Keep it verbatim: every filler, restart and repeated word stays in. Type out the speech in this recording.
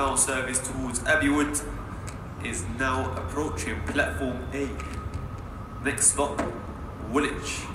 N F L service towards Abbey Wood is now approaching platform A. Next stop, Woolwich.